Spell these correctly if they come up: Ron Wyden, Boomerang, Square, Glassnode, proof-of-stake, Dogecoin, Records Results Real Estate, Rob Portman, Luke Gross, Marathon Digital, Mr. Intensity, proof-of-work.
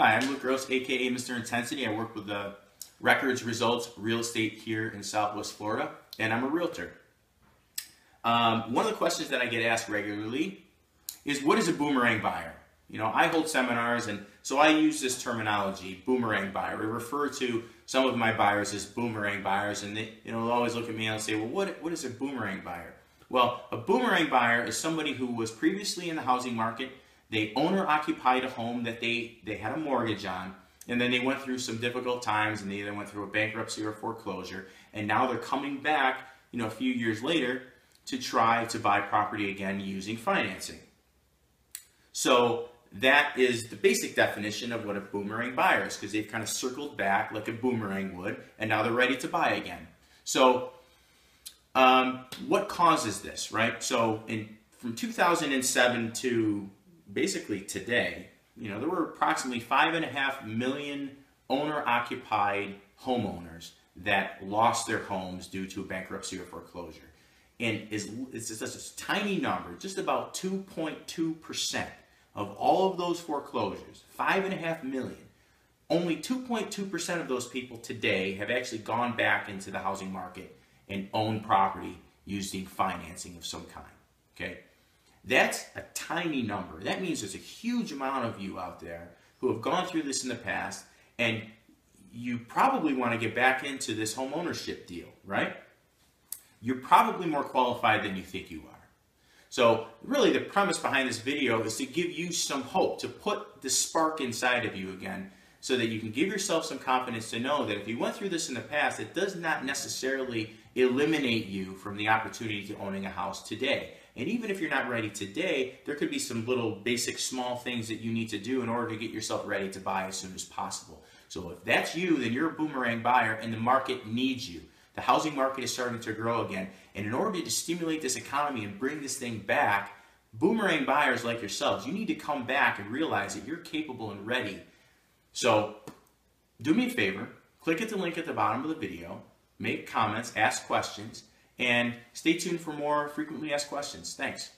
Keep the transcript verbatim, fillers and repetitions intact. Hi, I'm Luke Gross, aka Mister Intensity. I work with the Records Results Real Estate here in Southwest Florida, and I'm a realtor. Um, one of the questions that I get asked regularly is, what is a boomerang buyer? You know, I hold seminars, and so I use this terminology, boomerang buyer. I refer to some of my buyers as boomerang buyers, and they, you know, they'll always look at me and they'll say, well, what, what is a boomerang buyer? Well, a boomerang buyer is somebody who was previously in the housing market. They owner-occupied a home that they, they had a mortgage on, and then they went through some difficult times, and they either went through a bankruptcy or a foreclosure, and now they're coming back, you know, a few years later to try to buy property again using financing. So that is the basic definition of what a boomerang buyer is, because they've kind of circled back like a boomerang would, and now they're ready to buy again. So um, what causes this, right? So in, from two thousand seven to basically today, you know, there were approximately five and a half million owner-occupied homeowners that lost their homes due to bankruptcy or foreclosure. And it's, it's just a tiny number, just about two point two percent of all of those foreclosures, five and a half million. Only two point two percent of those people today have actually gone back into the housing market and owned property using financing of some kind, okay? That's a tiny number. That means there's a huge amount of you out there who have gone through this in the past, and you probably want to get back into this home ownership deal, right? You're probably more qualified than you think you are. So really the premise behind this video is to give you some hope, to put the spark inside of you again, so that you can give yourself some confidence to know that if you went through this in the past, it does not necessarily eliminate you from the opportunity to owning a house today. And even if you're not ready today, there could be some little basic small things that you need to do in order to get yourself ready to buy as soon as possible. So if that's you, then you're a boomerang buyer, and the market needs you. The housing market is starting to grow again. And in order to stimulate this economy and bring this thing back, boomerang buyers like yourselves, you need to come back and realize that you're capable and ready. So do me a favor, click at the link at the bottom of the video, make comments, ask questions, and stay tuned for more frequently asked questions. Thanks.